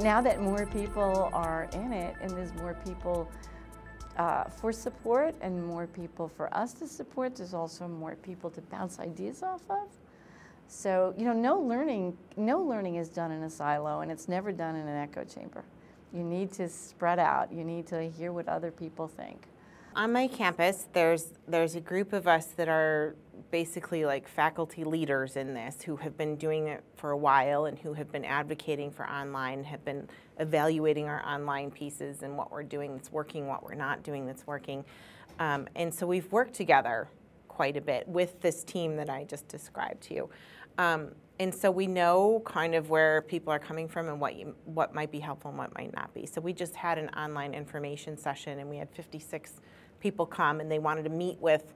now that more people are in it and there's more people for support and more people for us to support, there's also more people to bounce ideas off of. So, you know, no learning is done in a silo, and it's never done in an echo chamber. You need to spread out. You need to hear what other people think. On my campus, there's a group of us that are basically like faculty leaders in this, who have been doing it for a while and who have been advocating for online, have been evaluating our online pieces and what we're doing that's working, what we're not doing that's working. And so we've worked together quite a bit with this team that I just described to you. And so we know kind of where people are coming from and what might be helpful and what might not be. So we just had an online information session, and we had 56 people come, and they wanted to meet with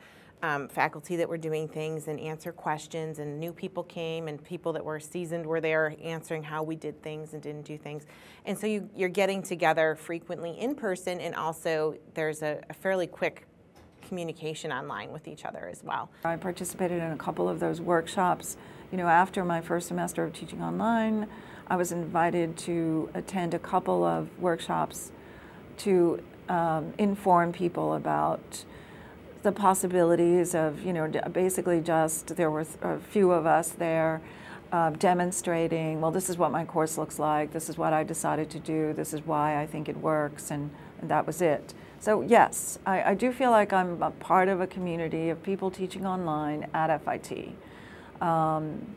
faculty that were doing things and answer questions, and new people came, and people that were seasoned were there answering how we did things and didn't do things. And so you're getting together frequently in person, and also there's a fairly quick communication online with each other as well. I participated in a couple of those workshops. You know, after my first semester of teaching online, I was invited to attend a couple of workshops to inform people about the possibilities of, you know, basically just, there were a few of us there demonstrating, well, this is what my course looks like, this is what I decided to do, this is why I think it works, and that was it. So yes, I do feel like I'm a part of a community of people teaching online at FIT. And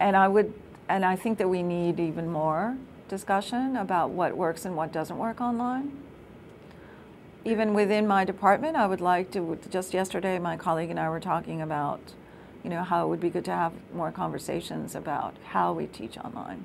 I think that we need even more discussion about what works and what doesn't work online. Even within my department, I would like to, just yesterday my colleague and I were talking about, you know, how it would be good to have more conversations about how we teach online.